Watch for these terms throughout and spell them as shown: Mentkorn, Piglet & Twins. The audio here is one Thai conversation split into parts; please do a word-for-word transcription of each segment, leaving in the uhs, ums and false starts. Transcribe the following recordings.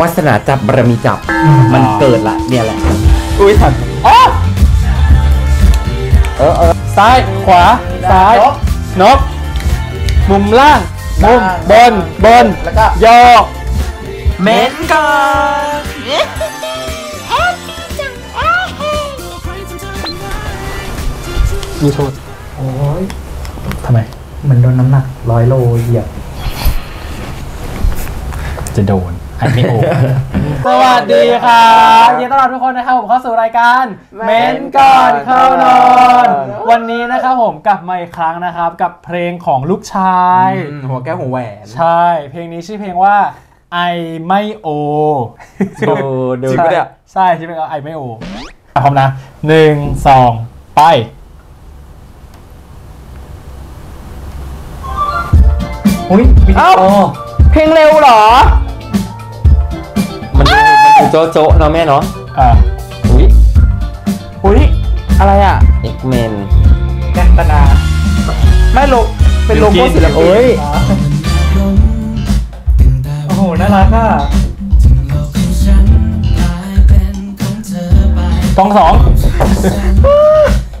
วาสนาจับบารมีจับมันเกิดละเนี่ยแหละอุ้ยถัดอ๋อเออเออซ้ายขวาซ้ายนกมุมล่างมุมบนบนแล้วก็ยอเมนก่อนมีโทษโอ้ยทำไมมันโดนน้ำหนักร้อยโลเหยียบจะโดนอันไม่โอสวัสดีค่ะยินดีต้อนรับทุกคนนะครับผมเข้าสู่รายการเม้นก่อนเข้านอนวันนี้นะครับผมกลับมาอีกครั้งนะครับกับเพลงของลูกชายหัวแก้วหัวแหวนใช่เพลงนี้ชื่อเพลงว่าไอไม่โอจริงปะเนี่ยใช่จริงปะไอไม่โอพร้อมนะหนึ่งสองไปอุ้ยเอ้าเพลงเร็วเหรอมันโจ๊ะโจ๊ะเนาะแม่เนาะอ่าอุ้ยอุ้ยอะไรอ่ะเอ็กเมนแกนตนาไม่ลงเป็นโลโก้ศิลปินโอ้ยโอ้โหน่ารักอ่ะกองสอง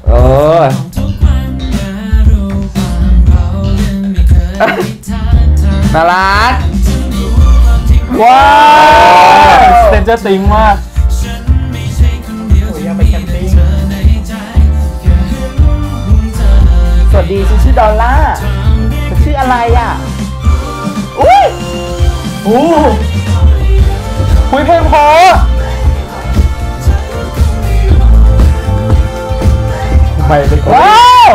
เออน่ารักว้าวเซนเจอร์ติงมากสวัสดีชื่อดอลล่าชื่ออะไรอ่ะอุ้ยอู้คุยเพลงพอไปเป็นว้าว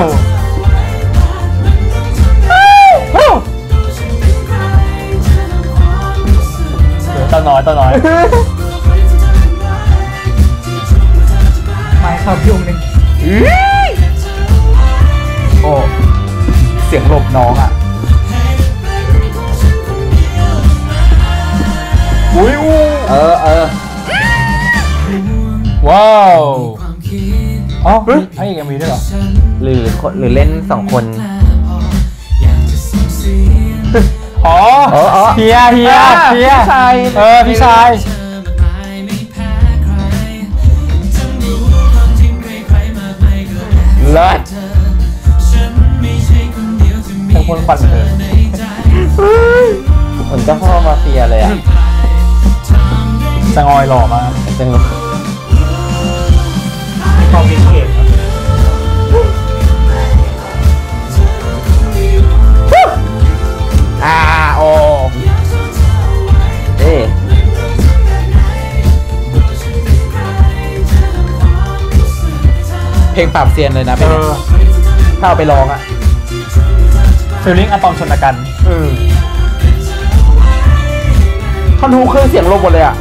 ตอนน้อยตอนน้อยไม่ชอบยุ่งนึงโอ้เสียงหลบน้องอ่ะอุ้ยเออเออว้าวอ๋อไอ้ยังมีด้วยเหรอหรือหรือเล่นสองคนอ๋อเฮียเฮียเฮียพี่ชายเออพี่ชายเลิศเป็นคนปั่นเลยเหมือนเจ้าพ่อมาเฟียเลยอ่ะจังออยหล่อมากจังหล่อคอมมิชเก็ตอ่าโอเอเพลงปราบเซียนเลยนะเป็นถ้าเอาไปร้องอะฟิลลิ่งอะตอมชนกันท่อนฮุกเครื่องเสียงลบหมดเลยอะ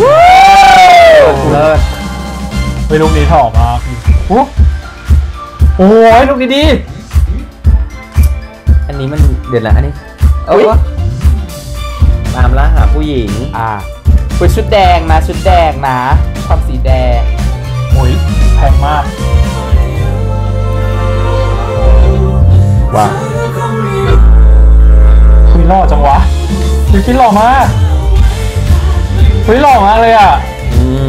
วู้เลยไปลูกนี้ถ่อมากโอ้ยลูกดีๆอันนี้มันเดือดละอันนี้เออตามล่าหาผู้หญิงอ่าเป็นชุดแดงนะชุดแดงนะความสีแดงโอ้ยแพงมากว้าคุยหล่อจังวะคุยคิดหล่อมากคุยหล่อมากเลยอ่ะอืม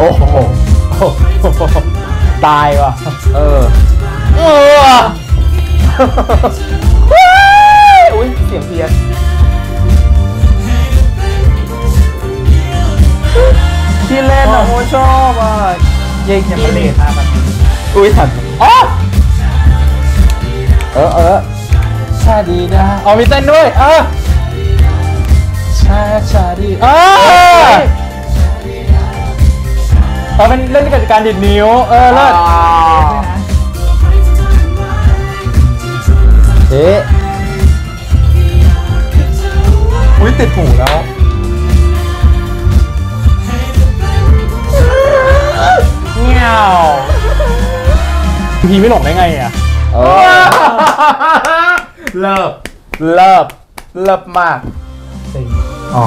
โอ้โหตายว่ะเออเอออุ้ยเสียงเพี้ยนที่เล่นอ่ะโมชอบอ่ะเย่งยังไม่เล่นอ่ะอุ้ยถัดอ๋อเออเออชาดีนะอ๋อมีเต้นด้วยเออชาชาดีเออเราเป็นเล่นกิจการดิดนิ้วเออเลิศเอ๊ะอุ้ยติดหูแล้วเงี้ยวพีไม่หลงได้ไงอ่ะเลิฟเลิฟเลิฟมากอ๋อ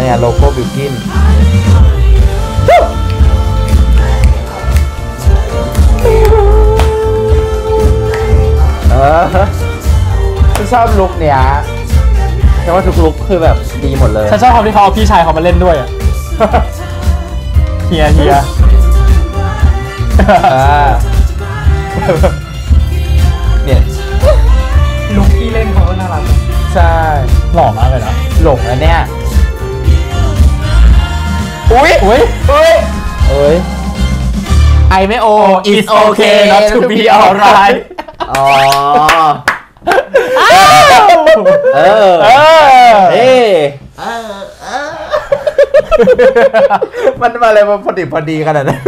เนี่ยโลโก้บิวกิน อฉันชอบลุคเนี้ยแต่ว่าทุกลุคคือแบบดีหมดเลยฉันชอบความที่เขาเอาพี่ชายเขามาเล่นด้วยเฮียเฮียเนี่ยลุคที่เล่นเขาน่ารักใช่หล่อมากเลยนะหลงอันเนี้ยอุ้ยอุ้ยอุ้ยอุ้ยไอไม่โอ it's okay not to be alright อ๋อเออเออเออมันมาเลยพอดีพอดีขนาดนั้น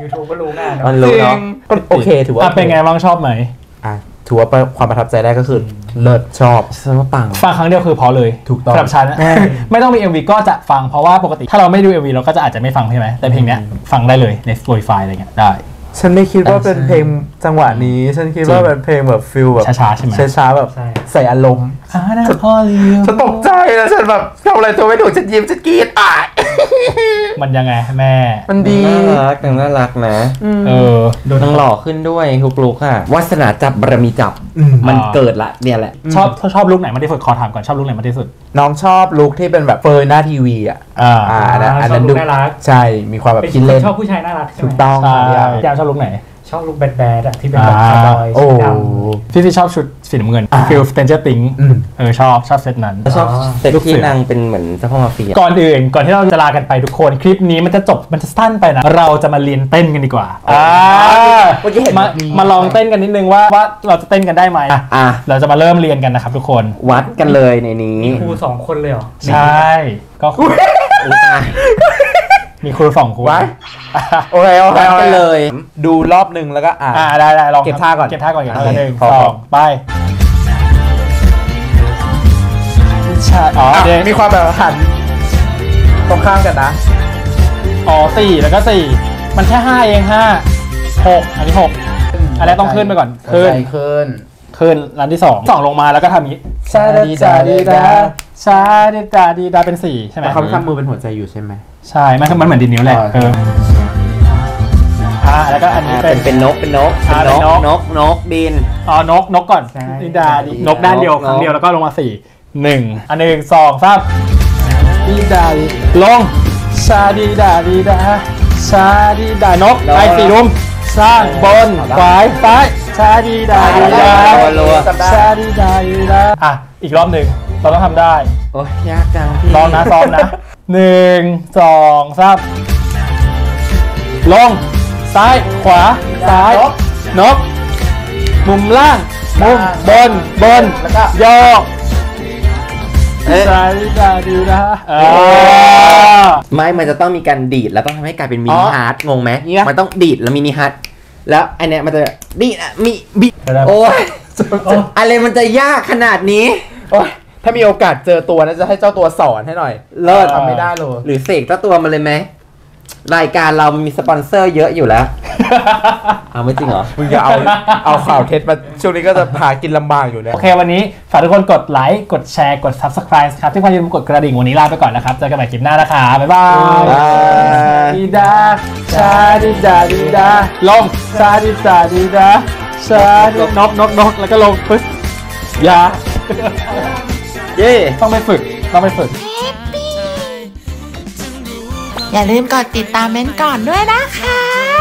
ยูทูบก็รู้ง่ายมันรู้เนาะโอเคถือว่าเป็นไงบ้างชอบไหมอ่ะถือว่าความประทับใจได้ก็คือเลิศชอบซึ่งปังฟังครั้งเดียวคือพอเลยถูกต้องสำหรับฉันไม่ต้องมี เอ็ม วี ก็จะฟังเพราะว่าปกติถ้าเราไม่ดู เอ็ม วี เราก็จะอาจจะไม่ฟังใช่ไหมแต่เพลงเนี้ยฟังได้เลยใน Spotify อะไรเงี้ยได้ฉันไม่คิดว่าเป็นเพลงจังหวะนี้ฉันคิดว่าเป็นเพลงแบบฟิลแบบช้าๆใช่ไหมช้าๆแบบใส่อารมณ์ฉันตกใจแล้วฉันแบบทำอะไรตัวไม่ถูกฉันยิ้มฉันกรี๊ดอ่ะมันยังไงแม่มันดีน่ารักน่ารักนะเออโดนหล่อขึ้นด้วยทุกลุกค่ะวาสนาจับบารมีจับมันเกิดละเนี่ยแหละชอบชอบลุกไหนมากที่สุดขอถามก่อนชอบลุกไหนมากที่สุดน้องชอบลุกที่เป็นแบบเฟยหน้าทีวีอ่ะอ่าอันนั้นดูน่ารักใช่มีความแบบกินเล่นชอบผู้ชายน่ารักถูกต้องอยากชอบลุกไหนชอบลุกแบดแบดอ่ะที่เป็นแบบคาร์บอยสีดำพี่ที่ชอบชุดสีน้ำเงินฟิลสเตนเจอร์ติงเออชอบชอบเซตนั้นชอบเซตที่นางเป็นเหมือนเจ้าพ่อมาเฟียก่อนอื่นก่อนที่เราจะลากันไปทุกคนคลิปนี้มันจะจบมันจะสั้นไปนะเราจะมาเรียนเต้นกันดีกว่าอ่ามามาลองเต้นกันนิดนึงว่าว่าเราจะเต้นกันได้ไหมอ่ะเราจะมาเริ่มเรียนกันนะครับทุกคนวัดกันเลยในนี้ครูสองคนเลยเหรอใช่ก็ครูมีครูสองครูโอเคโอเคไปเลยดูรอบหนึ่งแล้วก็อ่าได้ได้ลองเก็บท่าก่อนเก็บท่าก่อนอย่างหนึ่งสองไปอ๋อมีความแบบหันตรงข้ามกันนะอ๋อสี่แล้วก็สี่มันแค่ห้าเองห้าหกอันนี้หกอันนี้ต้องขึ้นไปก่อนขึ้นขึ้นขึ้นร้านที่สองสองลงมาแล้วก็ทำอย่างนี้ชาดีดาดีดาชาดีดาดีดาเป็นสี่ใช่ไหมเขาทำมือเป็นหัวใจอยู่ใช่ไหมใช่มันมันเหมือนดินนิ้วแหละเอออ่าแล้วก็อันนี้เป็นเป็นนกเป็นนกเป็นนกนกนกบินอ๋อนกนกก่อนดิดาดินกด้านเดียวครั้งเดียวแล้วก็ลงมาสี่หนึ่งอันหนึ่งสองสามดิดาดิลงชาดีดาดีดาชาดีดานกไปสี่รุมสร้างบนขวายซ้ายชาดีดาดีดาชาดีดาดีดาอ่ะอีกรอบหนึ่งเราต้องทำได้โอ้ยยากจังลองนะซ้อมนะหนึ่งสองสามลงซ้ายขวาซ้ายนกมุมล่างมุมบนบนยอสายตาดีนะไม่มันจะต้องมีการดีดแล้วต้องทำให้กลายเป็นมินิฮาร์ดงงไหมมันต้องดีดแล้วมินิฮาร์ดแล้วไอเนี้ยมันจะดีดมีบีโอ้ยอะไรมันจะยากขนาดนี้โอ้ยถ้ามีโอกาสเจอตัวนะจะให้เจ้าตัวสอนให้หน่อยเลิศทำไม่ได้เลยหรือเสกเจ้าตัวมาเลยไหมรายการเรามีสปอนเซอร์เยอะอยู่แล้วเอาไม่จริงเหรอมึงจะเอาเอาข่าวเท็จมาช่วงนี้ก็จะพากินลำบากอยู่แล้วโอเควันนี้ฝากทุกคนกดไลค์กดแชร์กด Subscribe ครับที่ความยินดีกดกระดิ่งวันนี้ลาไปก่อนนะครับเจอกันใหม่คลิปหน้านะคะบ๊ายบายดีดาชาดีดาดีดาลงชาดีดาดีดาชาดีน็อกน็อกน็อกแล้วก็ลงปึ๊บยาเย่ต้องไปฝึกต้องไปฝึกอย่าลืมกดติดตามเม้นก่อนด้วยนะคะ